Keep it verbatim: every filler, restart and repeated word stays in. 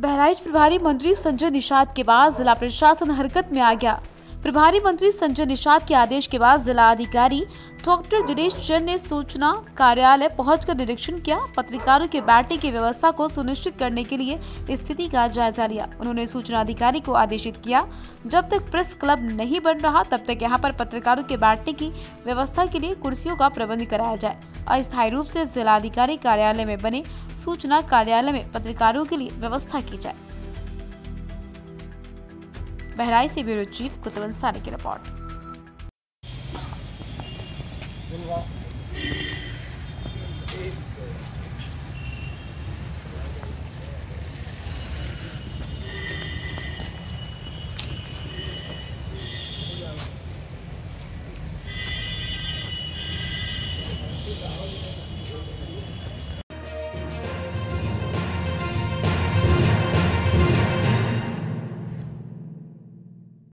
बहराइच प्रभारी मंत्री संजय निषाद के बाद जिला प्रशासन हरकत में आ गया। प्रभारी मंत्री संजय निषाद के आदेश के बाद जिला अधिकारी डॉक्टर दिनेश जैन ने सूचना कार्यालय पहुंचकर निरीक्षण किया। पत्रकारों के बैठने की व्यवस्था को सुनिश्चित करने के लिए स्थिति का जायजा लिया। उन्होंने सूचना अधिकारी को आदेशित किया, जब तक प्रेस क्लब नहीं बन रहा तब तक यहां पर पत्रकारों के बैठने की व्यवस्था के लिए कुर्सियों का प्रबंध कराया जाए। अस्थायी रूप से जिलाधिकारी कार्यालय में बने सूचना कार्यालय में पत्रकारों के लिए व्यवस्था की जाए। बहराइच से ब्यूरो चीफ कुतुबन साके की रिपोर्ट।